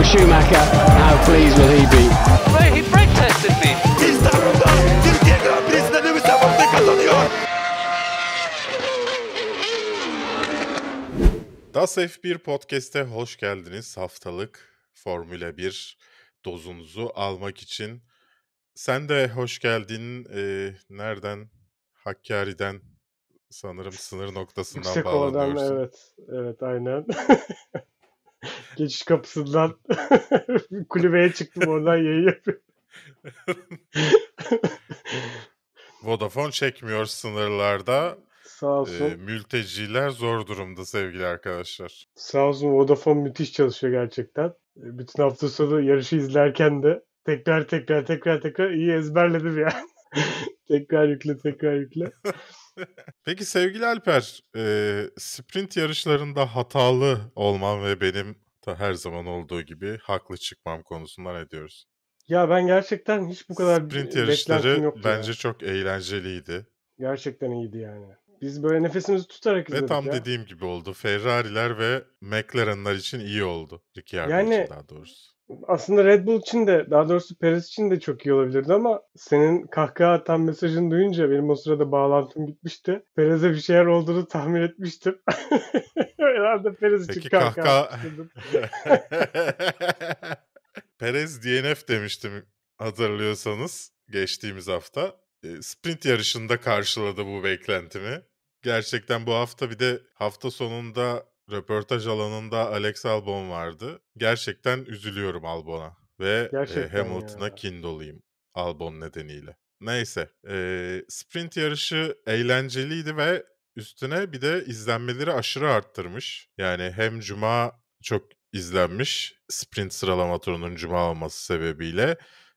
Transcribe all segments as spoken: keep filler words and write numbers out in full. Bu Schumacher, how pleased will he be? He brake tested me. İstanbul'da Türkiye Grand Prix'sinde Lewis Hamilton kazanıyor. Das F bir Podcast'e hoş geldiniz. Haftalık Formula bir dozunuzu almak için. Sen de hoş geldin. Ee, nereden? Hakkari'den. Sanırım sınır noktasından yüksek bağlanıyorsun. Oradan, evet, evet aynen. Geçiş kapısından kulübeye çıktım, oradan yayın yapıyorum. Vodafone çekmiyor sınırlarda. Sağ olsun. E, mülteciler zor durumda sevgili arkadaşlar. Sağ olsun, Vodafone müthiş çalışıyor gerçekten. Bütün hafta sonu yarışı izlerken de tekrar tekrar tekrar tekrar iyi ezberledim yani. Tekrar yükle, tekrar yükle. Peki sevgili Alper, e, sprint yarışlarında hatalı olmam ve benim ta her zaman olduğu gibi haklı çıkmam konusunda ne diyoruz? Ya ben gerçekten hiç bu kadar sprint yarışları bence yani. Çok eğlenceliydi. Gerçekten iyiydi yani. Biz böyle nefesimizi tutarak izledik. Ve tam ya. Dediğim gibi oldu. Ferrari'ler ve McLaren'lar için iyi oldu. Ricciardo yani... için daha doğrusu. Aslında Red Bull için de, daha doğrusu Perez için de çok iyi olabilirdi ama senin kahkaha atan mesajını duyunca benim o sırada bağlantım gitmişti. Perez'e bir şeyler olduğunu tahmin etmiştim. Herhalde Perez için peki, kahkaha, kahkaha... atmıştım. Perez D N F demiştim hatırlıyorsanız geçtiğimiz hafta. Sprint yarışında karşıladı bu beklentimi. Gerçekten bu hafta, bir de hafta sonunda röportaj alanında Alex Albon vardı. Gerçekten üzülüyorum Albon'a ve e, Hamilton'a kin doluyum Albon nedeniyle. Neyse, e, sprint yarışı eğlenceliydi ve üstüne bir de izlenmeleri aşırı arttırmış. Yani hem cuma çok izlenmiş, sprint sıralama turunun cuma olması sebebiyle.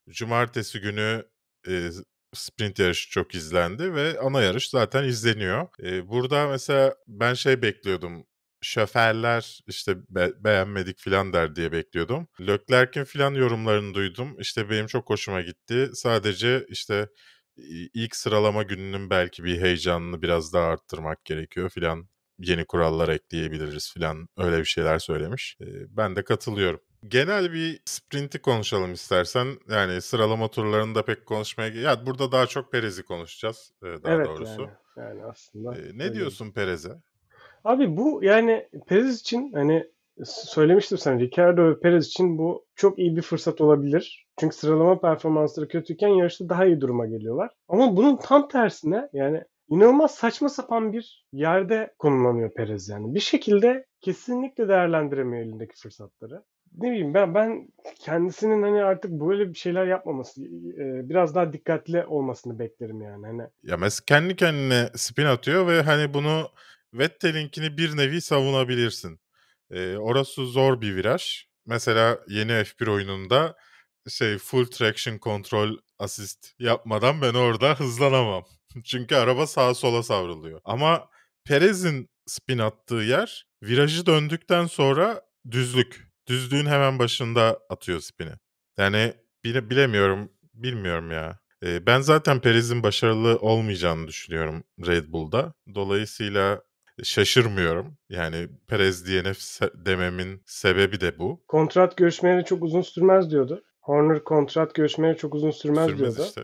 Cumartesi günü e, sprint yarışı çok izlendi ve ana yarış zaten izleniyor. E, burada mesela ben şey bekliyordum. Şoförler işte be- beğenmedik filan der diye bekliyordum. Leclerc'in filan yorumlarını duydum. İşte benim çok hoşuma gitti. Sadece işte ilk sıralama gününün belki bir heyecanını biraz daha arttırmak gerekiyor filan. Yeni kurallar ekleyebiliriz filan. Öyle bir şeyler söylemiş. Ben de katılıyorum. Genel bir sprinti konuşalım istersen. Yani sıralama turlarını da pek konuşmaya... Ya burada daha çok Perez'i konuşacağız daha evet, doğrusu. Evet yani, yani aslında. Ee, ne diyorsun Perez'e? Abi bu yani Perez için, hani söylemiştim sana, Ricciardo ve Perez için bu çok iyi bir fırsat olabilir. Çünkü sıralama performansları kötüyken yarışta daha iyi duruma geliyorlar. Ama bunun tam tersine yani inanılmaz saçma sapan bir yerde konumlanıyor Perez yani. Bir şekilde kesinlikle değerlendiremiyor elindeki fırsatları. Ne bileyim ben ben kendisinin hani artık böyle bir şeyler yapmaması, biraz daha dikkatli olmasını beklerim yani. Hani... Ya mesela kendi kendine spin atıyor ve hani bunu Vettel'inkini bir nevi savunabilirsin. Ee, orası zor bir viraj. Mesela yeni F bir oyununda şey full traction control assist yapmadan ben orada hızlanamam. Çünkü araba sağa sola savruluyor. Ama Perez'in spin attığı yer virajı döndükten sonra düzlük. Düzlüğün hemen başında atıyor spini. Yani bile, bilemiyorum, bilmiyorum ya. Ee, ben zaten Perez'in başarılı olmayacağını düşünüyorum Red Bull'da. Dolayısıyla şaşırmıyorum. Yani Perez D N F se- dememin sebebi de bu. Kontrat görüşmeleri çok uzun sürmez diyordu. Horner kontrat görüşmeleri çok uzun sürmez, sürmez diyordu. Işte.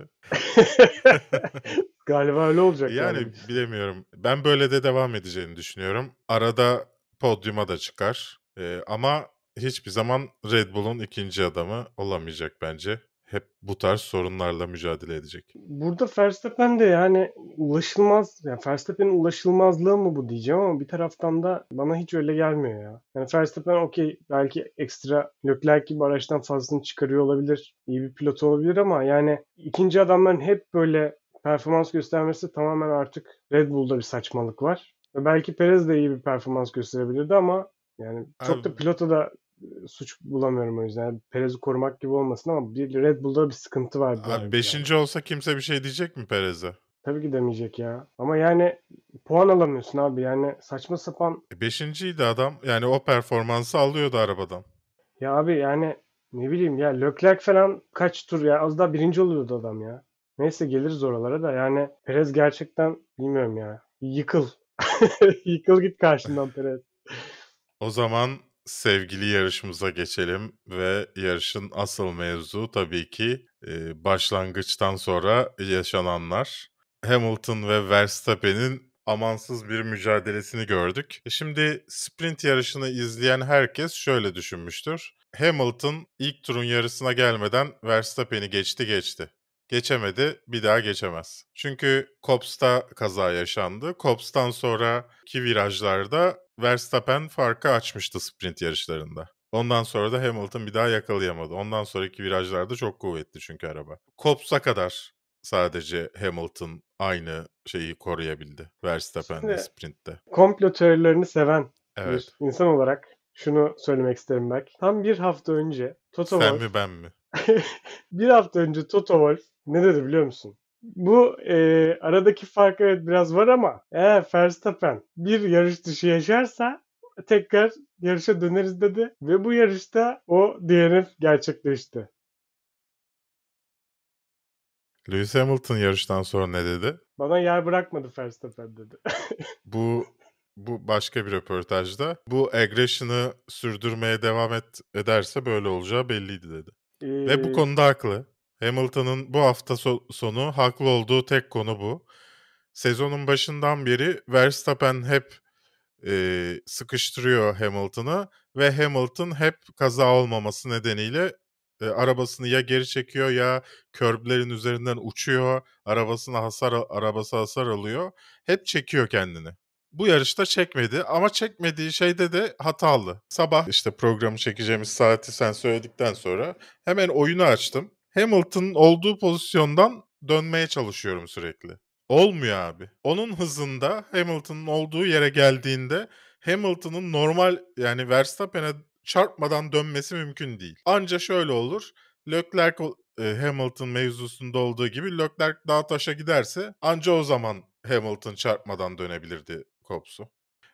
Galiba öyle olacak. Yani, yani bilemiyorum. Ben böyle de devam edeceğini düşünüyorum. Arada podyuma da çıkar. Ee, ama hiçbir zaman Red Bull'un ikinci adamı olamayacak bence. Hep bu tarz sorunlarla mücadele edecek. Burada Verstappen de yani ulaşılmaz, yani Verstappen'in ulaşılmazlığı mı bu diyeceğim ama bir taraftan da bana hiç öyle gelmiyor ya. Yani Verstappen okey, belki ekstra Leclerc gibi araçtan fazlasını çıkarıyor olabilir, iyi bir pilot olabilir ama yani ikinci adamların hep böyle performans göstermesi tamamen artık Red Bull'da bir saçmalık var. Ve belki Perez de iyi bir performans gösterebilirdi ama yani çok abi, da pilota da suç bulamıyorum o yüzden. Yani Perez'i korumak gibi olmasın ama bir Red Bull'da bir sıkıntı var. Abi beşinci yani. Olsa kimse bir şey diyecek mi Perez'e? Tabii ki demeyecek ya. Ama yani puan alamıyorsun abi. Yani saçma sapan. Beşinciydi adam. Yani o performansı alıyordu arabadan. Ya abi yani ne bileyim ya, Leclerc falan kaç tur ya, az daha birinci oluyordu adam ya. Neyse geliriz oralara da yani Perez gerçekten bilmiyorum ya. Yıkıl. Yıkıl git karşından Perez. O zaman sevgili yarışımıza geçelim ve yarışın asıl mevzu tabii ki e, başlangıçtan sonra yaşananlar. Hamilton ve Verstappen'in amansız bir mücadelesini gördük. Şimdi sprint yarışını izleyen herkes şöyle düşünmüştür. Hamilton ilk turun yarısına gelmeden Verstappen'i geçti geçti. Geçemedi, bir daha geçemez. Çünkü Copse'da kaza yaşandı. Copse'dan sonraki virajlarda Verstappen farkı açmıştı sprint yarışlarında. Ondan sonra da Hamilton bir daha yakalayamadı. Ondan sonraki virajlarda çok kuvvetli çünkü araba. Copse'a kadar sadece Hamilton aynı şeyi koruyabildi Verstappen'le sprintte. Komplo teorilerini seven evet. bir insan olarak şunu söylemek isterim belki. Tam bir hafta önce Toto Sen Wolf... mi ben mi? bir hafta önce Toto Wolf ne dedi biliyor musun? Bu e, aradaki fark evet biraz var ama eğer Verstappen bir yarış dışı yaşarsa tekrar yarışa döneriz dedi. Ve bu yarışta o D R S gerçekleşti. Lewis Hamilton yarıştan sonra ne dedi? Bana yer bırakmadı Verstappen dedi. bu bu başka bir röportajda. Bu aggression'ı sürdürmeye devam et, ederse böyle olacağı belliydi dedi. Ee... Ve bu konuda haklı. Hamilton'ın bu hafta sonu haklı olduğu tek konu bu. Sezonun başından beri Verstappen hep e, sıkıştırıyor Hamilton'ı ve Hamilton hep kaza olmaması nedeniyle e, arabasını ya geri çekiyor ya körblerin üzerinden uçuyor, arabasına hasar arabası hasar alıyor. Hep çekiyor kendini. Bu yarışta çekmedi ama çekmediği şeyde de hatalı. Sabah işte programı çekeceğimiz saati sen söyledikten sonra hemen oyunu açtım. Hamilton'ın olduğu pozisyondan dönmeye çalışıyorum sürekli. Olmuyor abi. Onun hızında Hamilton'ın olduğu yere geldiğinde Hamilton'ın normal yani Verstappen'e çarpmadan dönmesi mümkün değil. Anca şöyle olur. Leclerc Hamilton mevzusunda olduğu gibi Leclerc dağa taşa giderse anca o zaman Hamilton çarpmadan dönebilirdi Copse'u.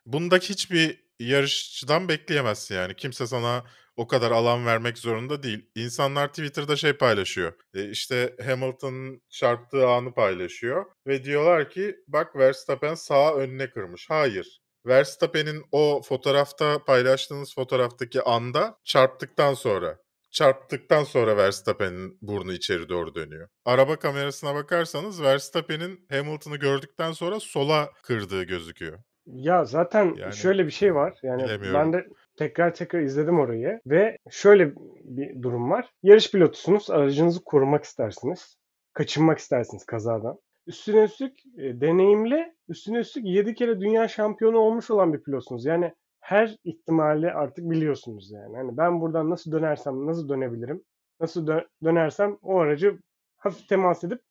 Bundaki hiçbir yarışçıdan bekleyemezsin yani. Kimse sana o kadar alan vermek zorunda değil. İnsanlar Twitter'da şey paylaşıyor. E işte Hamilton'ın çarptığı anı paylaşıyor. Ve diyorlar ki bak Verstappen sağa önüne kırmış. Hayır. Verstappen'in o fotoğrafta paylaştığınız fotoğraftaki anda çarptıktan sonra. Çarptıktan sonra Verstappen'in burnu içeri doğru dönüyor. Araba kamerasına bakarsanız Verstappen'in Hamilton'ı gördükten sonra sola kırdığı gözüküyor. Ya zaten yani, şöyle bir şey var. Yani ben de tekrar tekrar izledim orayı ve şöyle bir durum var. Yarış pilotusunuz, aracınızı korumak istersiniz. Kaçınmak istersiniz kazadan. Üstüne üstlük e, deneyimli, üstüne üstlük yedi kere dünya şampiyonu olmuş olan bir pilotsunuz. Yani her ihtimali artık biliyorsunuz yani. Hani ben buradan nasıl dönersem, nasıl dönebilirim? Nasıl dö- dönersem o aracı hafif temas edip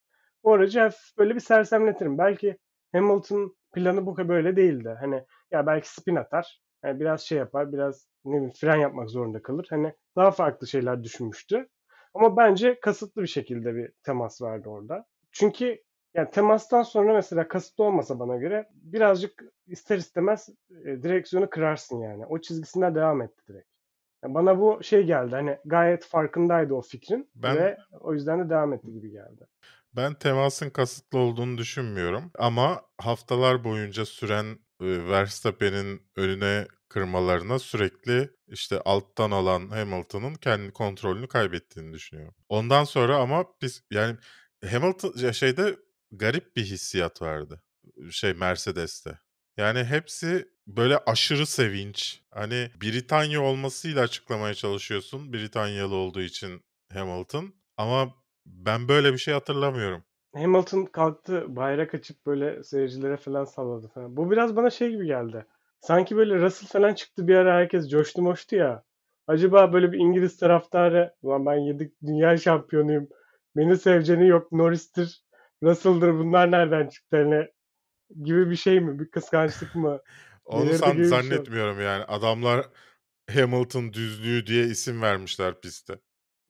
o aracı hafif böyle bir sersemletirim. Belki Hamilton planı bu böyle değildi. Hani ya belki spin atar, yani biraz şey yapar, biraz ne bileyim, fren yapmak zorunda kalır. Hani daha farklı şeyler düşünmüştü. Ama bence kasıtlı bir şekilde bir temas vardı orada. Çünkü yani temastan sonra mesela kasıtlı olmasa bana göre birazcık ister istemez e, direksiyonu kırarsın yani. O çizgisinden devam etti direkt. Yani bana bu şey geldi hani gayet farkındaydı o fikrin ben, ve o yüzden de devam etti gibi geldi. Ben temasın kasıtlı olduğunu düşünmüyorum ama haftalar boyunca süren e, Verstappen'in önüne kırmalarına sürekli işte alttan alan Hamilton'ın kendi kontrolünü kaybettiğini düşünüyorum. Ondan sonra ama biz yani Hamilton şeyde garip bir hissiyat vardı şey Mercedes'te. Yani hepsi böyle aşırı sevinç. Hani Britanya olmasıyla açıklamaya çalışıyorsun. Britanyalı olduğu için Hamilton. Ama ben böyle bir şey hatırlamıyorum. Hamilton kalktı bayrak açıp böyle seyircilere falan salladı falan. Bu biraz bana şey gibi geldi. Sanki böyle Russell falan çıktı bir ara herkes coştu moştu ya. Acaba böyle bir İngiliz taraftarı ulan ben yedik dünya şampiyonuyum. Beni seveceğini yok Norris'tir. Russell'dır bunlar nereden çıktı hani gibi bir şey mi? Bir kıskançlık mı? Onu san, zannetmiyorum şey yani. Adamlar Hamilton düzlüğü diye isim vermişler pistte.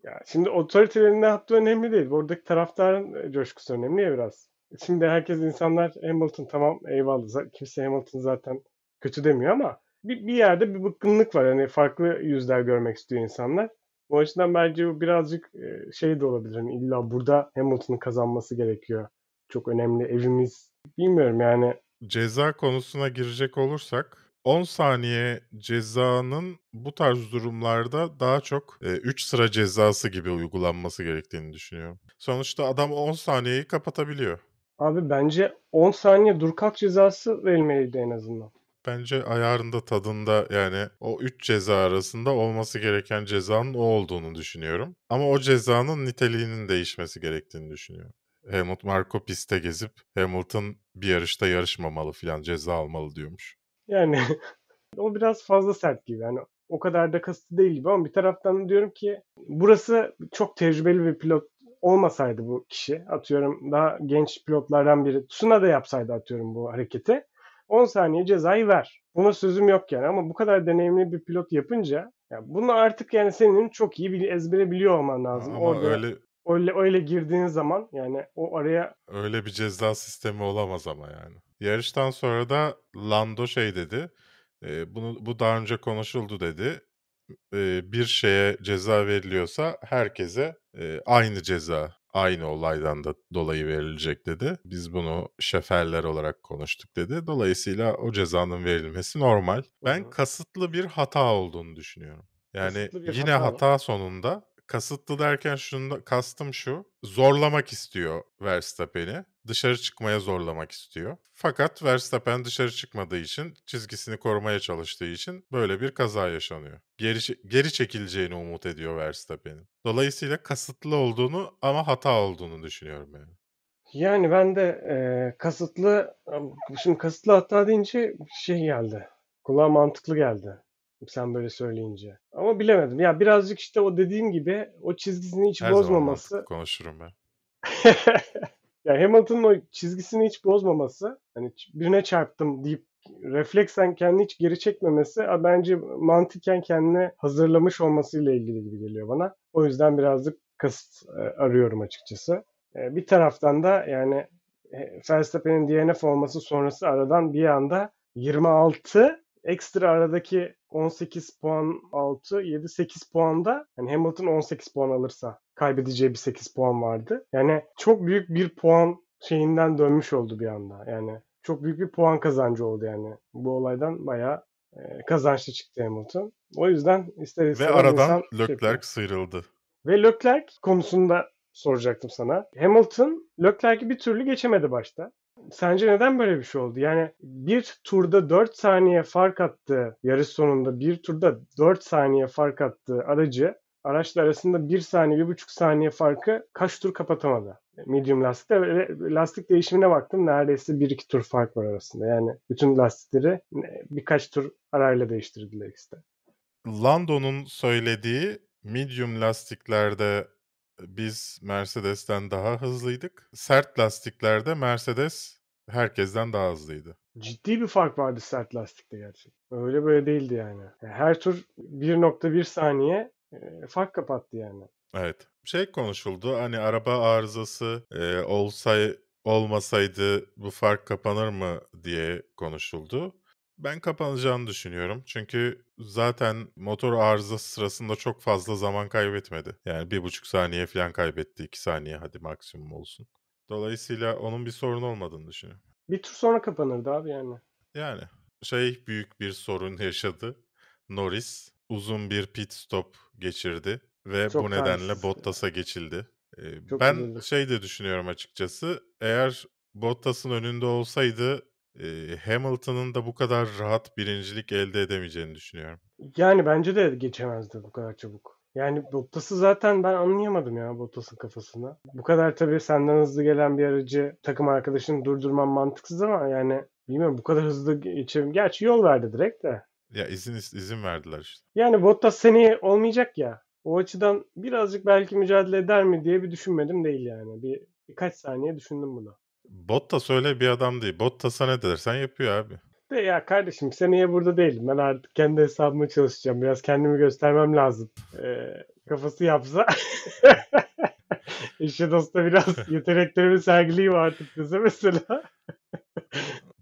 Ya şimdi otoritelerin ne yaptığı önemli değil. Oradaki taraftarın coşkusu önemli ya biraz. Şimdi herkes insanlar Hamilton tamam eyvallah. Kimse Hamilton zaten kötü demiyor ama bir, bir yerde bir bıkkınlık var. Hani farklı yüzler görmek istiyor insanlar. O açıdan bence bu birazcık şey de olabilir. Yani illa burada Hamilton'ın kazanması gerekiyor. Çok önemli evimiz. Bilmiyorum yani. Ceza konusuna girecek olursak on saniye cezanın bu tarz durumlarda daha çok üç e, sıra cezası gibi uygulanması gerektiğini düşünüyorum. Sonuçta adam on saniyeyi kapatabiliyor. Abi bence on saniye dur kalk cezası verilmeliydi en azından. Bence ayarında, tadında, yani o üç ceza arasında olması gereken cezanın o olduğunu düşünüyorum. Ama o cezanın niteliğinin değişmesi gerektiğini düşünüyorum. Helmut Marko pistte gezip Hamilton bir yarışta yarışmamalı filan, ceza almalı diyormuş. Yani o biraz fazla sert gibi. Yani o kadar da kastı değil gibi ama bir taraftan diyorum ki burası çok tecrübeli bir pilot olmasaydı bu kişi, atıyorum daha genç pilotlardan biri Tsunoda yapsaydı atıyorum bu hareketi, on saniye cezayı ver. Buna sözüm yok yani ama bu kadar deneyimli bir pilot yapınca yani bunu artık yani senin çok iyi bir ezbere biliyor olman lazım. Ama orada öyle... Öyle, öyle girdiğin zaman yani o araya... Öyle bir ceza sistemi olamaz ama yani. Yarıştan sonra da Lando şey dedi, e, bunu bu daha önce konuşuldu dedi. E, bir şeye ceza veriliyorsa herkese e, aynı ceza, aynı olaydan da dolayı verilecek dedi. Biz bunu şeferler olarak konuştuk dedi. Dolayısıyla o cezanın verilmesi normal. Ben Hı-hı. kasıtlı bir hata olduğunu düşünüyorum. Yani yine hata, hata sonunda... Kasıtlı derken şunu, kastım şu, zorlamak istiyor Verstappen'i, dışarı çıkmaya zorlamak istiyor. Fakat Verstappen dışarı çıkmadığı için, çizgisini korumaya çalıştığı için böyle bir kaza yaşanıyor. Geri, geri çekileceğini umut ediyor Verstappen'in. Dolayısıyla kasıtlı olduğunu ama hata olduğunu düşünüyorum yani. Yani ben de e, kasıtlı, şimdi kasıtlı hata deyince şey geldi, kulağa mantıklı geldi. Sen böyle söyleyince. Ama bilemedim. Ya birazcık işte o dediğim gibi o çizgisini hiç Her bozmaması. Zaman konuşurum ben. Ya Hamilton'ın o çizgisini hiç bozmaması, hani birine çarptım deyip refleksen kendini hiç geri çekmemesi bence mantıken kendini hazırlamış olmasıyla ilgili gibi geliyor bana. O yüzden birazcık kasıt arıyorum açıkçası. Bir taraftan da yani Verstappen'in D N F olması sonrası aradan bir anda yirmi altı ekstra aradaki on sekiz puan altı, yedi, sekiz puanda yani Hamilton on sekiz puan alırsa kaybedeceği bir sekiz puan vardı. Yani çok büyük bir puan şeyinden dönmüş oldu bir anda. Yani çok büyük bir puan kazancı oldu yani. Bu olaydan bayağı e, kazançlı çıktı Hamilton. O yüzden ister istemez... Ve aradan Leclerc sıyrıldı. Ve Leclerc konusunda soracaktım sana. Hamilton Leclerc'i bir türlü geçemedi başta. Sence neden böyle bir şey oldu? Yani bir turda dört saniye fark attığı, yarış sonunda bir turda dört saniye fark attığı aracı, araçla arasında bir saniye, bir buçuk saniye farkı kaç tur kapatamadı? Medium lastikte lastik değişimine baktım. Neredeyse bir iki tur fark var arasında. Yani bütün lastikleri birkaç tur arayla değiştirdiler işte. Lando'nun söylediği medium lastiklerde biz Mercedes'ten daha hızlıydık. Sert lastiklerde Mercedes herkesten daha hızlıydı. Ciddi bir fark vardı sert lastikte gerçekten. Öyle böyle değildi yani. Her tur bir nokta bir saniye fark kapattı yani. Evet. Şey konuşuldu, hani araba arızası e, olsay, olmasaydı bu fark kapanır mı diye konuşuldu. Ben kapanacağını düşünüyorum. Çünkü zaten motor arızası sırasında çok fazla zaman kaybetmedi. Yani bir buçuk saniye falan kaybetti. iki saniye hadi maksimum olsun. Dolayısıyla onun bir sorun olmadığını düşünüyorum. Bir tur sonra kapanırdı abi yani. Yani şey büyük bir sorun yaşadı. Norris uzun bir pit stop geçirdi. Ve çok bu nedenle Bottas'a geçildi. Ee, ben üzüldüm. Şey de düşünüyorum açıkçası. Eğer Bottas'ın önünde olsaydı Hamilton'ın da bu kadar rahat birincilik elde edemeyeceğini düşünüyorum. Yani bence de geçemezdi bu kadar çabuk. Yani Bottas'ı zaten ben anlayamadım ya, Bottas'ın kafasını. Bu kadar tabii senden hızlı gelen bir aracı takım arkadaşını durdurman mantıksız ama yani bilmiyorum bu kadar hızlı geçerim. Gerçi yol verdi direkt de. Ya izin izin verdiler işte. Yani Bottas seneye olmayacak ya. O açıdan birazcık belki mücadele eder mi diye bir düşünmedim değil yani. Bir birkaç saniye düşündüm bunu. Bottas öyle bir adam değil. Bottas'a ne dersen yapıyor abi. De ya kardeşim seneye burada değilim. Ben artık kendi hesabıma çalışacağım. Biraz kendimi göstermem lazım. Ee, kafası yapsa. İşte dosta biraz yeteneklerimi sergileyim artık bize mesela.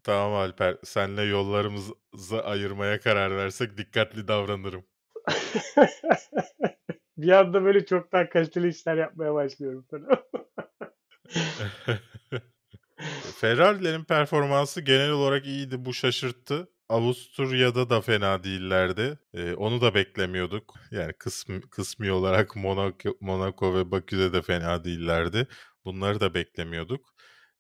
Tamam Alper. Seninle yollarımızı ayırmaya karar versek dikkatli davranırım. Bir anda böyle çok daha kaliteli işler yapmaya başlıyorum. Ferrari'lerin performansı genel olarak iyiydi. Bu şaşırttı. Avusturya'da da fena değillerdi. Ee, onu da beklemiyorduk. Yani kısmi, kısmi olarak Monaco, Monaco ve Bakü'de de fena değillerdi. Bunları da beklemiyorduk.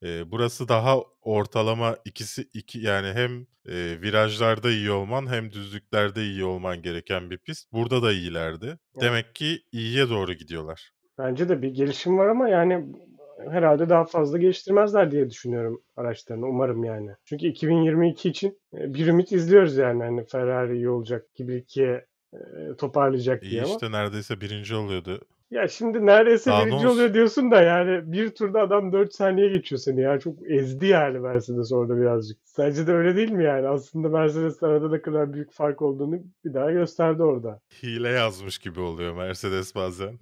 Ee, burası daha ortalama ikisi iki yani hem e, virajlarda iyi olman hem düzlüklerde iyi olman gereken bir pist. Burada da iyilerdi. Evet. Demek ki iyiye doğru gidiyorlar. Bence de bir gelişim var ama yani herhalde daha fazla geliştirmezler diye düşünüyorum araçlarını. Umarım yani. Çünkü iki bin yirmi iki için bir ümit izliyoruz yani. Hani Ferrari iyi olacak gibi ikiye e, toparlayacak diye ama. İyi işte neredeyse birinci oluyordu. Ya şimdi neredeyse daha birinci oluyor diyorsun da yani bir turda adam dört saniye geçiyor seni ya. Çok ezdi yani Mercedes orada birazcık. Sence de öyle değil mi yani? Aslında Mercedes arada ne kadar büyük fark olduğunu bir daha gösterdi orada. Hile yazmış gibi oluyor Mercedes bazen.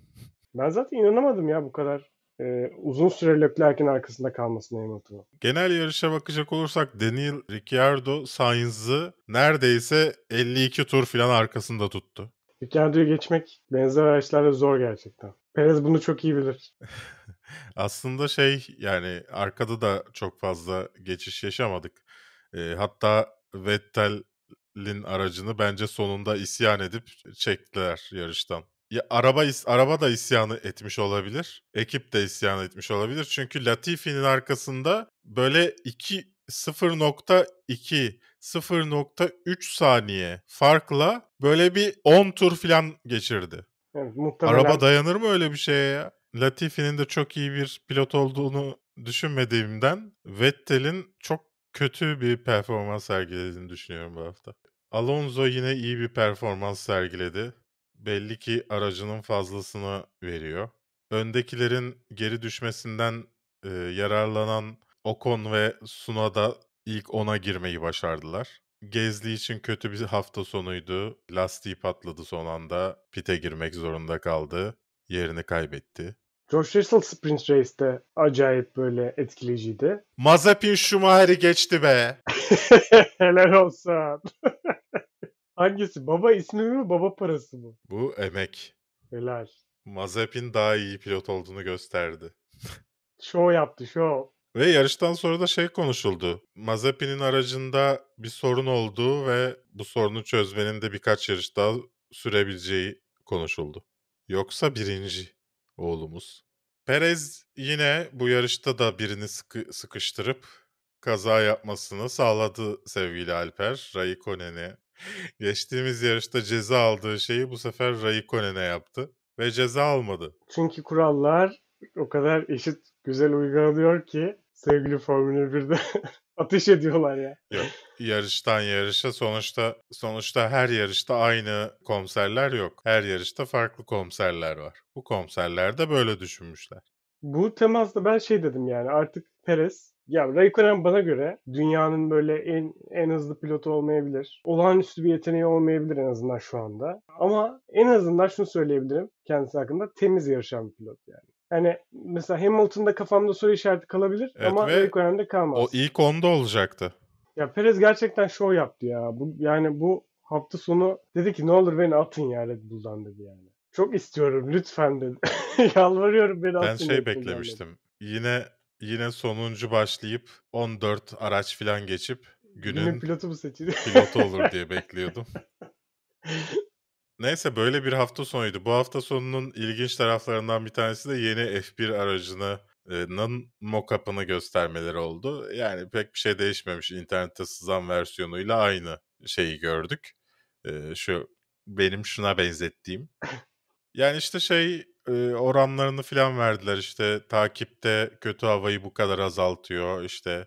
Ben zaten inanamadım ya bu kadar. Ee, uzun süre Leclerc'in arkasında kalmasına Hamilton'ın. Genel yarışa bakacak olursak Daniel Ricciardo Sainz'ı neredeyse elli iki tur falan arkasında tuttu. Ricciardo'yu geçmek benzer araçlarla zor gerçekten. Perez bunu çok iyi bilir. Aslında şey yani arkada da çok fazla geçiş yaşamadık. Ee, hatta Vettel'in aracını bence sonunda isyan edip çektiler yarıştan. Ya araba araba da isyanı etmiş olabilir. Ekip de isyan etmiş olabilir. Çünkü Latifi'nin arkasında böyle iki, sıfır nokta iki, sıfır nokta üç saniye farkla böyle bir on tur falan geçirdi. Evet, muhtemelen. Araba dayanır mı öyle bir şeye ya? Latifi'nin de çok iyi bir pilot olduğunu düşünmediğimden Vettel'in çok kötü bir performans sergilediğini düşünüyorum bu hafta. Alonso yine iyi bir performans sergiledi. Belli ki aracının fazlasını veriyor. Öndekilerin geri düşmesinden e, yararlanan Ocon ve Tsunoda ilk ona girmeyi başardılar. Gasly için kötü bir hafta sonuydu. Lastiği patladı son anda. Pit'e girmek zorunda kaldı. Yerini kaybetti. George Russell Sprint Race'de acayip böyle etkileyiciydi. Mazepin Schumacher'i geçti be! Helal olsun! Hangisi? Baba ismi mi? Baba parası mı? Bu emek. Helal. Mazepin daha iyi pilot olduğunu gösterdi. Şov yaptı, şov. Ve yarıştan sonra da şey konuşuldu. Mazepin'in aracında bir sorun olduğu ve bu sorunu çözmenin de birkaç yarış daha sürebileceği konuşuldu. Yoksa birinci oğlumuz. Perez yine bu yarışta da birini sıkı, sıkıştırıp kaza yapmasını sağladı sevgili Alper. Raikkonen'e. Geçtiğimiz yarışta ceza aldığı şeyi bu sefer Raikkonen'e yaptı ve ceza almadı. Çünkü kurallar o kadar eşit güzel uygulanıyor ki sevgili Formula bir'de ateş ediyorlar ya. Yok, yarıştan yarışa sonuçta sonuçta her yarışta aynı komiserler yok. Her yarışta farklı komiserler var. Bu komiserler de böyle düşünmüşler. Bu temasla ben şey dedim yani artık Perez ya Raikkonen bana göre dünyanın böyle en en hızlı pilotu olmayabilir. Olağanüstü bir yeteneği olmayabilir en azından şu anda. Ama en azından şunu söyleyebilirim kendisi hakkında temiz yarışan bir pilot yani. Yani mesela Hamilton'da kafamda soru işareti kalabilir evet, ama Raikkonen'de kalmaz. O ilk onda olacaktı. Ya Perez gerçekten şov yaptı ya. Bu, yani bu hafta sonu dedi ki ne olur beni atın ya Red Bull'dan dedi yani. Çok istiyorum lütfen dedi. Yalvarıyorum beni atın. Ben şey beklemiştim. Dedi. Yine... Yine sonuncu başlayıp on dört araç falan geçip günün, günün pilotu mu seçildi? Pilotu olur diye bekliyordum. Neyse böyle bir hafta sonuydu. Bu hafta sonunun ilginç taraflarından bir tanesi de yeni F bir aracının mock-up'ını göstermeleri oldu. Yani pek bir şey değişmemiş. İnternette sızan versiyonuyla aynı şeyi gördük. Şu benim şuna benzettiğim. Yani işte şey... oranlarını filan verdiler işte takipte kötü havayı bu kadar azaltıyor işte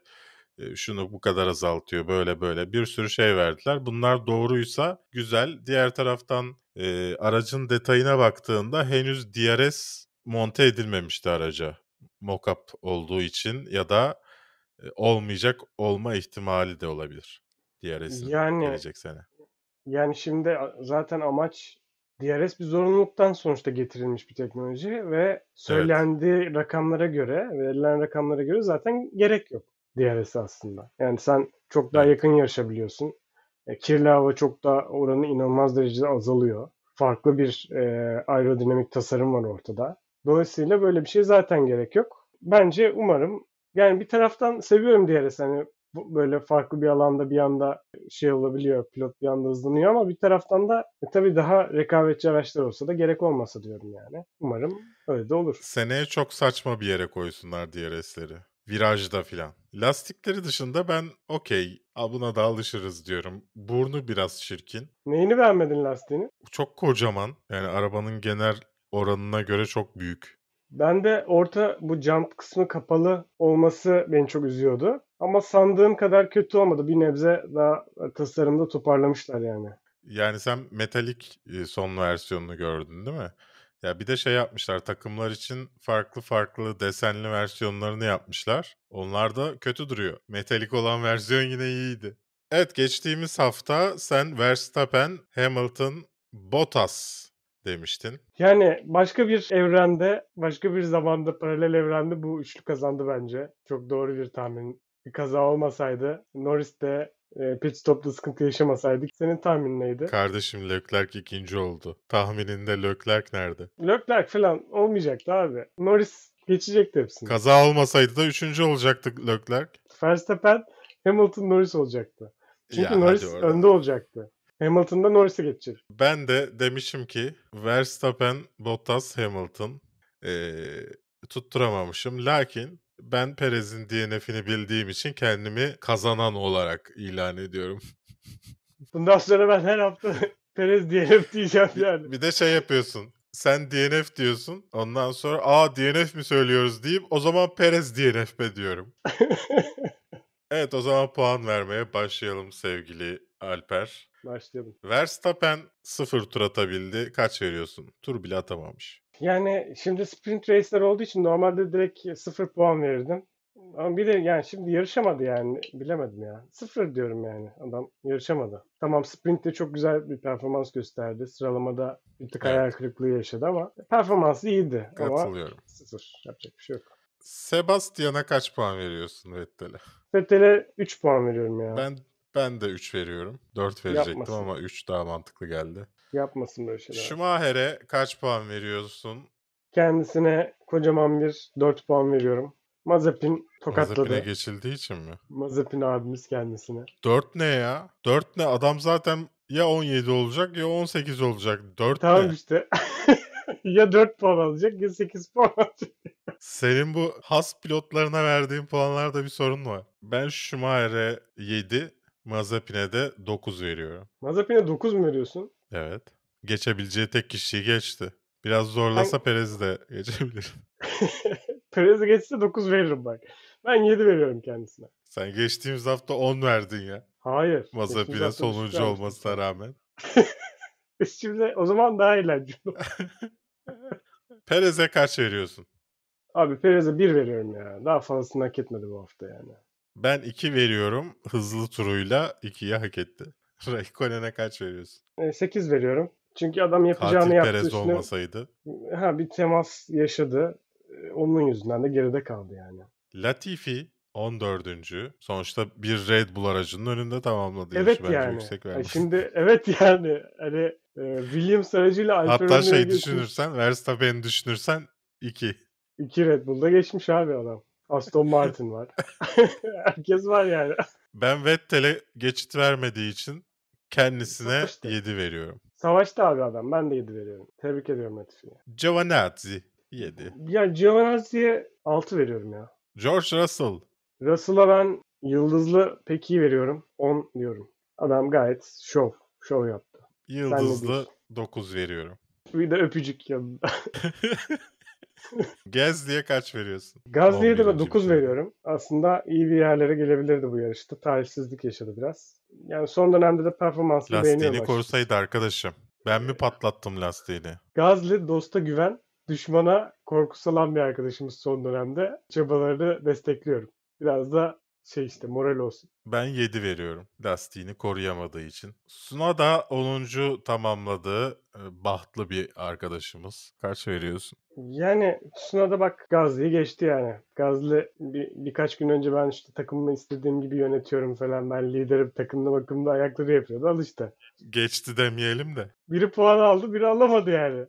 şunu bu kadar azaltıyor böyle böyle bir sürü şey verdiler. Bunlar doğruysa güzel. Diğer taraftan e, aracın detayına baktığında henüz D R S monte edilmemişti araca. Mock-up olduğu için ya da e, olmayacak olma ihtimali de olabilir. D R S'in yani, gelecek sene. Yani şimdi zaten amaç D R S bir zorunluluktan sonuçta getirilmiş bir teknoloji ve söylendiği evet. rakamlara göre, verilen rakamlara göre zaten gerek yok D R S aslında. Yani sen çok daha yakın yarışabiliyorsun. Kirli hava çok daha oranı inanılmaz derecede azalıyor. Farklı bir e, aerodinamik tasarım var ortada. Dolayısıyla böyle bir şey zaten gerek yok. Bence umarım, yani bir taraftan seviyorum D R S. Hani böyle farklı bir alanda bir anda şey olabiliyor, pilot bir anda hızlanıyor ama bir taraftan da e, tabii daha rekabetçi araçlar olsa da gerek olmasa diyorum yani. Umarım öyle de olur. Seneye çok saçma bir yere koysunlar D R S'leri. Virajda filan. Lastikleri dışında ben okey, buna da alışırız diyorum. Burnu biraz çirkin. Neyini beğenmedin lastiğini? Çok kocaman. Yani arabanın genel oranına göre çok büyük. Ben de orta bu jant kısmı kapalı olması beni çok üzüyordu. Ama sandığım kadar kötü olmadı. Bir nebze daha tasarımda toparlamışlar yani. Yani sen metalik son versiyonunu gördün değil mi? Ya bir de şey yapmışlar, takımlar için farklı farklı desenli versiyonlarını yapmışlar. Onlar da kötü duruyor. Metalik olan versiyon yine iyiydi. Evet, geçtiğimiz hafta sen Verstappen, Hamilton, Bottas demiştin. Yani başka bir evrende, başka bir zamanda, paralel evrende bu üçlü kazandı bence. Çok doğru bir tahmin. Bir kaza olmasaydı, Norris de e, pit stop'ta sıkıntı yaşamasaydık. Senin tahminin neydi? Kardeşim, Leclerc ikinci oldu. Tahmininde Leclerc nerede? Leclerc falan olmayacaktı abi. Norris geçecekti hepsini. Kaza olmasaydı da üçüncü olacaktı Leclerc. Verstappen, Hamilton, Norris olacaktı. Çünkü ya, Norris önde olacaktı. Hamilton'da Norris'e geçecek. Ben de demişim ki Verstappen, Bottas, Hamilton ee, tutturamamışım. Lakin ben Perez'in D N F'ini bildiğim için kendimi kazanan olarak ilan ediyorum. Bundan sonra ben her hafta Perez D N F diyeceğim yani. Bir de şey yapıyorsun. Sen D N F diyorsun. Ondan sonra aa D N F mi söylüyoruz deyip o zaman Perez D N F be diyorum. Evet, o zaman puan vermeye başlayalım sevgili Alper. Başlayalım. Verstappen sıfır tur atabildi. Kaç veriyorsun? Tur bile atamamış. Yani şimdi sprint race'ler olduğu için normalde direkt sıfır puan verirdim. Ama bir de yani şimdi yarışamadı yani. Bilemedim ya. Sıfır diyorum yani. Adam yarışamadı. Tamam, sprintte çok güzel bir performans gösterdi. Sıralamada bir tık hayal evet. kırıklığı yaşadı ama performansı iyiydi. Katılıyorum. Ama sıfır. Yapacak bir şey yok. Sebastian'a kaç puan veriyorsun Vettel'e? Vettel'e üç puan veriyorum ya. Ben ben de üç veriyorum. dört verecektim Yapmasın. Ama üç daha mantıklı geldi. Yapmasın böyle şeyler. Schumacher'e kaç puan veriyorsun? Kendisine kocaman bir dört puan veriyorum. Mazepin tokatladı. Mazepin'e geçildiği için mi? Mazepin abimiz kendisine. dört ne ya? dört ne? Adam zaten ya on yedi olacak ya on sekiz olacak. dört tamam ne? Tamam işte. Ya dört puan alacak ya sekiz puan alacak. Senin bu has pilotlarına verdiğin puanlarda bir sorun var. Ben Schumacher'e yedi, Mazepin'e de dokuz veriyorum. Mazepin'e dokuz mu veriyorsun? Evet. Geçebileceği tek kişiyi geçti. Biraz zorlasa ben... Perez'i de geçebilir. Perez'i geçse dokuz veririm bak. Ben yedi veriyorum kendisine. Sen geçtiğimiz hafta on verdin ya. Hayır. Mazepin'e sonuncu olmasına rağmen. Şimdi o zaman daha eğlenceli. Perez'e kaç veriyorsun? Abi Perez'e bir veriyorum ya. Daha fazlasını hak etmedi bu hafta yani. Ben iki veriyorum. Hızlı turuyla ikiyi hak etti. Raikkonen'e kaç veriyorsun? sekiz veriyorum. Çünkü adam yapacağını Katil yaptı. Katil Perez üstüne... olmasaydı. Ha, bir temas yaşadı. Onun yüzünden de geride kaldı yani. Latifi on dördüncü Sonuçta bir Red Bull aracının önünde tamamladı. Evet yaşı. Yani. Bence şimdi evet yani. Hani Williams aracıyla Alper hatta şey düşünürsen, Verstappen'i düşünürsen iki. iki Red Bull'da geçmiş abi adam. Aston Martin var. Herkes var yani. Ben Vettel'e geçit vermediği için kendisine Savaş'ta. yedi veriyorum. Savaş'ta abi adam. Ben de yedi veriyorum. Tebrik ediyorum Latifi'ye. Giovinazzi yedi. Ya Giovinazzi'ye altı veriyorum ya. George Russell. Russell'a ben yıldızlı pek iyi veriyorum. on diyorum. Adam gayet şov. Şov yaptı. Yıldızlı dokuz veriyorum. Bir de öpücük yanında. Gasly'ye kaç veriyorsun? Gasly'ye de ben dokuz veriyorum. Aslında iyi bir yerlere gelebilirdi bu yarışta. Talihsizlik yaşadı biraz. Yani son dönemde de performansını beğeniyorum. Lastiğini korusaydı arkadaşım. Ben mi patlattım lastiğini? Gasly dosta güven, düşmana korku salan bir arkadaşımız son dönemde. Çabalarını destekliyorum. Biraz da şey işte moral olsun. Ben yedi veriyorum lastiğini koruyamadığı için. Tsunoda onuncu tamamladığı bahtlı bir arkadaşımız. Kaç veriyorsun? Yani Tsunoda bak Gazli'yi geçti yani. Gazli bir, birkaç gün önce ben işte takımımı istediğim gibi yönetiyorum falan. Ben liderim, takımda bakımda ayakları yapıyordu. Al işte. Geçti demeyelim de. Biri puan aldı, biri alamadı yani.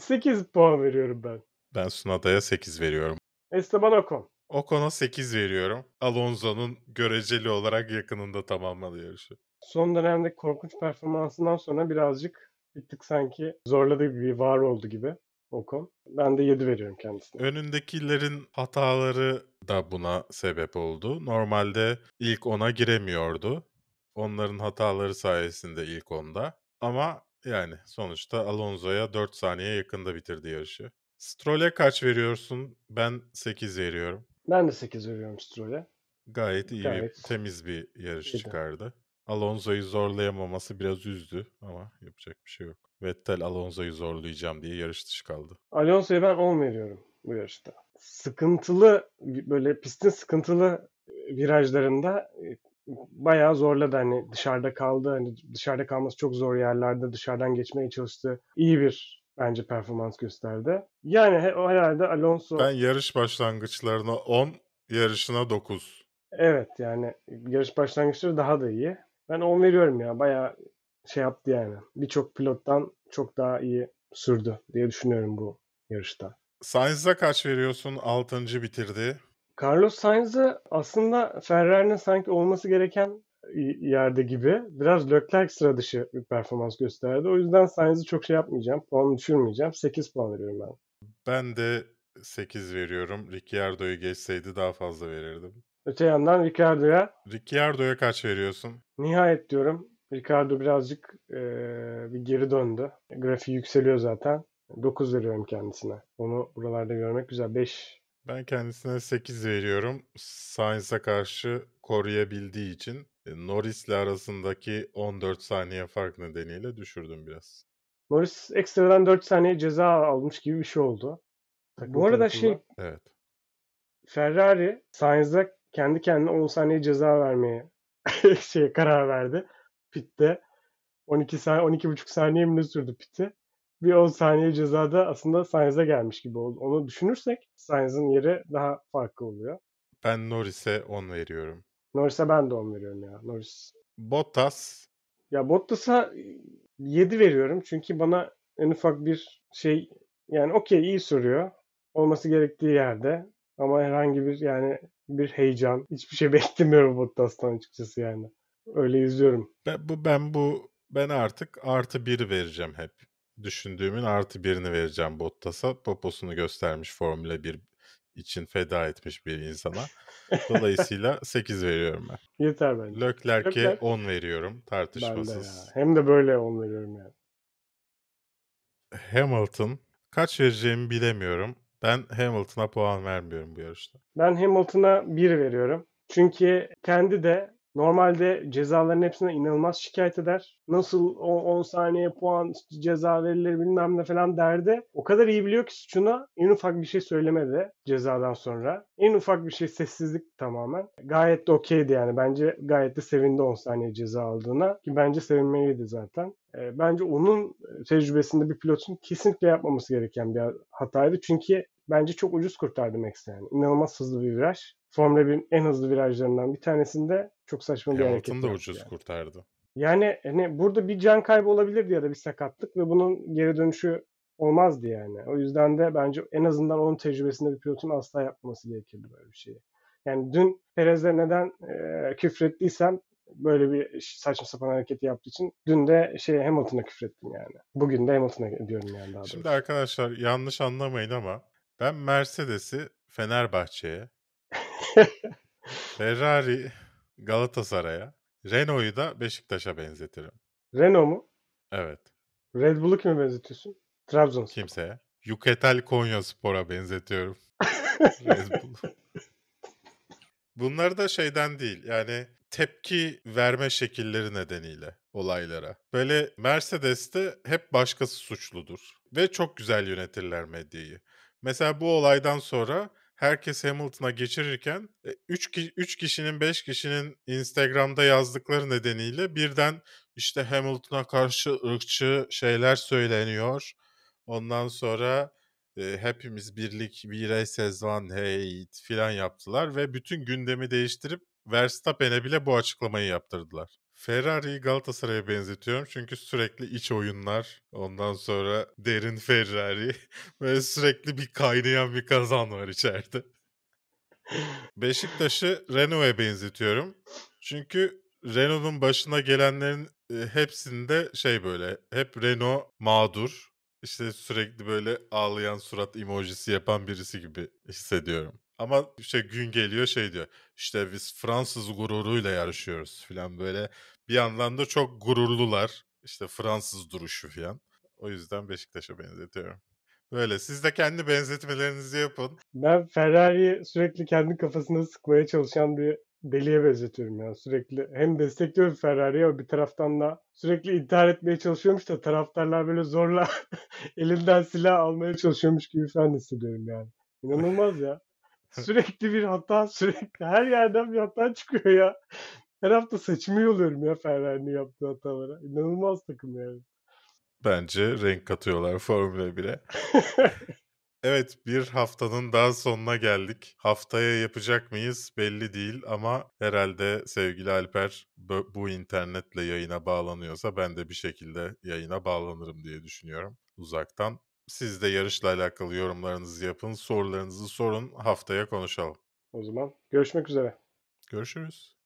sekiz puan veriyorum ben. Ben Tsunoda'ya sekiz veriyorum. Esteban Ocon. Ocon'a sekiz veriyorum. Alonso'nun göreceli olarak yakınında tamamlanıyor şu. Son dönemdeki korkunç performansından sonra birazcık bir tık sanki zorladığı gibi var oldu gibi Ocon. Ben de yedi veriyorum kendisine. Önündekilerin hataları da buna sebep oldu. Normalde ilk ona giremiyordu. Onların hataları sayesinde ilk onda. Ama yani sonuçta Alonso'ya dört saniye yakında bitirdi yarışı. Stroll'e kaç veriyorsun? Ben sekiz veriyorum. Ben de sekiz veriyorum Stroll'e. Gayet iyi, Gayet. temiz bir yarış İyiydi. çıkardı. Alonso'yu zorlayamaması biraz üzdü ama yapacak bir şey yok. Vettel Alonso'yu zorlayacağım diye yarış dışı kaldı. Alonso'ya ben on veriyorum bu yarışta. Sıkıntılı, böyle pistin sıkıntılı virajlarında bayağı zorladı. Hani dışarıda kaldı. Hani dışarıda kalması çok zor yerlerde dışarıdan geçmeye çalıştı. İyi bir bence performans gösterdi. Yani herhalde Alonso... Ben yarış başlangıçlarına on, yarışına dokuz. Evet, yani yarış başlangıçları daha da iyi. Ben on veriyorum ya. Bayağı şey yaptı yani. Birçok pilottan çok daha iyi sürdü diye düşünüyorum bu yarışta. Sainz'a kaç veriyorsun? altıncı bitirdi. Carlos Sainz'ı aslında Ferrari'nin sanki olması gereken yerde gibi. Biraz Leclerc sıra dışı bir performans gösterdi. O yüzden Sainz'ı çok şey yapmayacağım. Puanı düşürmeyeceğim. sekiz puan veriyorum ben. Ben de sekiz veriyorum. Ricciardo'yu geçseydi daha fazla verirdim. Öte yandan Ricciardo'ya... Ricciardo'ya kaç veriyorsun? Nihayet diyorum. Ricciardo birazcık ee, bir geri döndü. Grafiği yükseliyor zaten. dokuz veriyorum kendisine. Onu buralarda görmek güzel. beş. Ben kendisine sekiz veriyorum. Sainz'a karşı koruyabildiği için. Norris'le arasındaki on dört saniye fark nedeniyle düşürdüm biraz. Norris ekstradan dört saniye ceza almış gibi bir şey oldu. Takım Bu arada şey... Evet. Ferrari Sainz'a kendi kendine on saniye ceza vermeye şey karar verdi. Pitte on iki saniye, on iki buçuk saniye mi sürdü piti? Bir on saniye cezada aslında Sainz'a gelmiş gibi oldu. Onu düşünürsek Sainz'ın yeri daha farklı oluyor. Ben Norris'e on veriyorum. Norris'e ben de on veriyorum ya. Norris. Bottas. Ya Bottas'a yedi veriyorum. Çünkü bana en ufak bir şey, yani okey iyi sürüyor. Olması gerektiği yerde. Ama herhangi bir yani bir heyecan, hiçbir şey beklemiyorum Bottas'tan açıkçası yani. Öyle izliyorum. Ben bu ben bu ben artık artı bir vereceğim hep. Düşündüğümün artı birini vereceğim Bottas'a. Poposunu göstermiş, Formula bir için feda etmiş bir insana. Dolayısıyla sekiz veriyorum ben. Yeter bence. Leclerc'e on veriyorum tartışmasız. De Hem de böyle on veriyorum yani. Hamilton kaç vereceğimi bilemiyorum. Ben Hamilton'a puan vermiyorum bu yarışta. Ben Hamilton'a bir veriyorum. Çünkü kendi de normalde cezaların hepsine inanılmaz şikayet eder. Nasıl on saniye puan ceza verilir bilmem ne falan derdi. O kadar iyi biliyor ki suçuna en ufak bir şey söylemedi cezadan sonra. En ufak bir şey sessizlik tamamen. Gayet de okeydi yani. Bence gayet de sevindi on saniye ceza aldığına. Ki bence sevinmeliydi zaten. Bence onun tecrübesinde bir pilotun kesinlikle yapmaması gereken bir hataydı. Çünkü bence çok ucuz kurtardı Max'i yani. İnanılmaz hızlı bir viraj. Formula birin en hızlı virajlarından bir tanesinde çok saçma bir hareket yaptı. Hamilton da ucuz yani. kurtardı. Yani hani burada bir can kaybı olabilirdi ya da bir sakatlık ve bunun geri dönüşü olmazdı yani. O yüzden de bence en azından onun tecrübesinde bir pilotun asla yapmaması gerekirdi böyle bir şeyi. Yani dün Perez'e neden e, küfrettiysem böyle bir saçma sapan hareketi yaptığı için dün de şey Hamilton'a küfrettim yani. Bugün de Hamilton'a ediyorum yani daha doğrusu. Şimdi arkadaşlar yanlış anlamayın ama ben Mercedes'i Fenerbahçe'ye, Ferrari Galatasaray'a, Renault'u da Beşiktaş'a benzetirim. Renault mu? Evet. Red Bull'u kime benzetiyorsun? Trabzonspor. Kimseye. Yuketel Konyaspor'a benzetiyorum. Red Bull'u. Bunlar da şeyden değil yani tepki verme şekilleri nedeniyle olaylara. Böyle Mercedes'te hep başkası suçludur ve çok güzel yönetirler medyayı. Mesela bu olaydan sonra herkes Hamilton'a geçirirken üç kişinin beş kişinin Instagram'da yazdıkları nedeniyle birden işte Hamilton'a karşı ırkçı şeyler söyleniyor. Ondan sonra e, hepimiz birlik, vire sezvan, heyt filan yaptılar ve bütün gündemi değiştirip Verstappen'e bile bu açıklamayı yaptırdılar. Ferrari'yi Galatasaray'a benzetiyorum çünkü sürekli iç oyunlar, ondan sonra derin Ferrari ve sürekli bir kaynayan bir kazan var içeride. Beşiktaş'ı Renault'a benzetiyorum. Çünkü Renault'un başına gelenlerin hepsinde şey böyle, hep Renault mağdur, işte sürekli böyle ağlayan surat emojisi yapan birisi gibi hissediyorum. Ama işte gün geliyor şey diyor, işte biz Fransız gururuyla yarışıyoruz falan, böyle bir yandan da çok gururlular, işte Fransız duruşu falan. O yüzden Beşiktaş'a benzetiyorum. Böyle siz de kendi benzetmelerinizi yapın. Ben Ferrari'yi sürekli kendi kafasına sıkmaya çalışan bir deliye benzetiyorum ya. Sürekli hem destekliyorum Ferrari'yi ama bir taraftan da sürekli intihar etmeye çalışıyormuş da taraftarlar böyle zorla elinden silah almaya çalışıyormuş gibi falan hissediyorum yani. İnanılmaz ya. Sürekli bir hata, sürekli her yerden bir hata çıkıyor ya. Her hafta saçımı yoluyorum ya Ferrari'nin yaptığı hatalara. İnanılmaz takım yani. Bence renk katıyorlar Formula bire. Evet, bir haftanın daha sonuna geldik. Haftaya yapacak mıyız belli değil ama herhalde sevgili Alper bu internetle yayına bağlanıyorsa ben de bir şekilde yayına bağlanırım diye düşünüyorum uzaktan. Siz de yarışla alakalı yorumlarınızı yapın, sorularınızı sorun, haftaya konuşalım. O zaman görüşmek üzere. Görüşürüz.